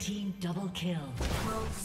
Team double kill. Close.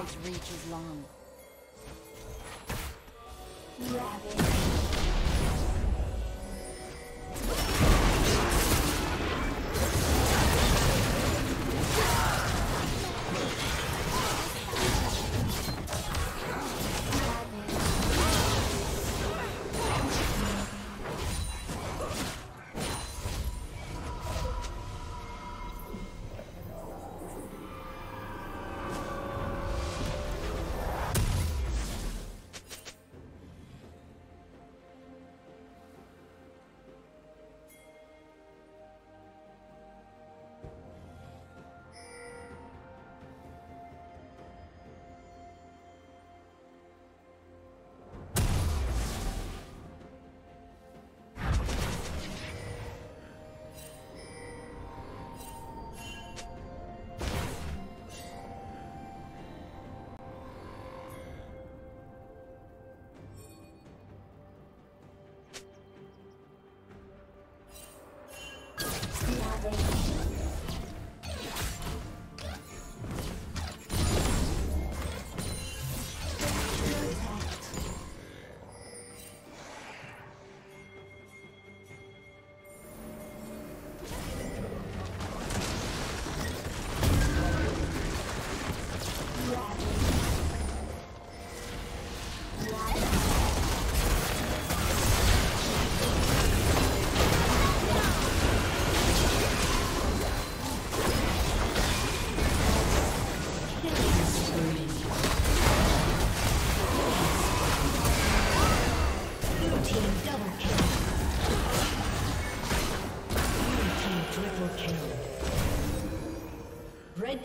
always reaches long. Red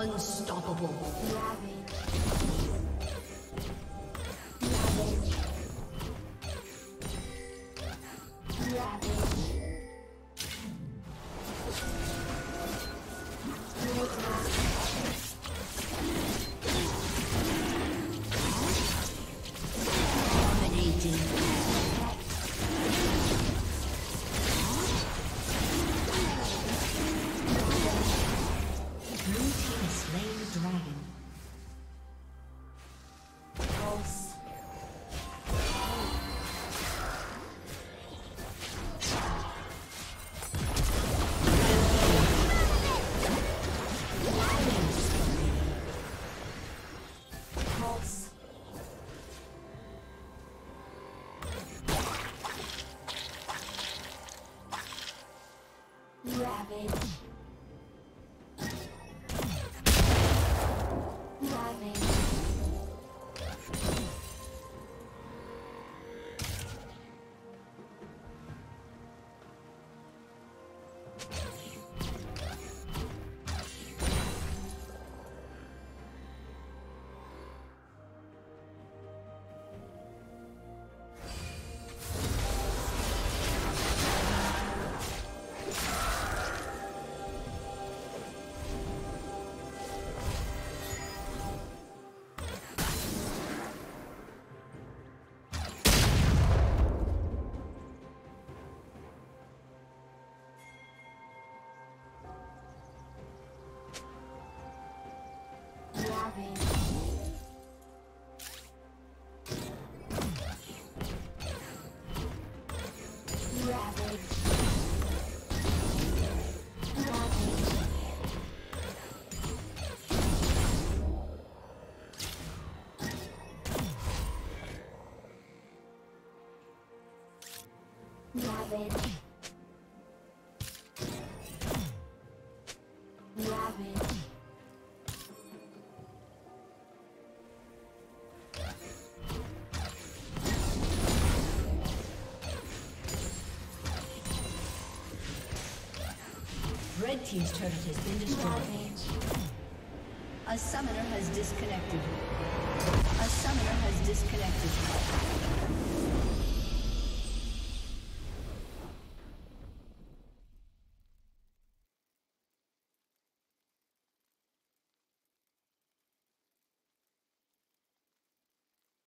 Unstoppable. Dragon. Red Team's turret has been destroyed. A summoner has disconnected.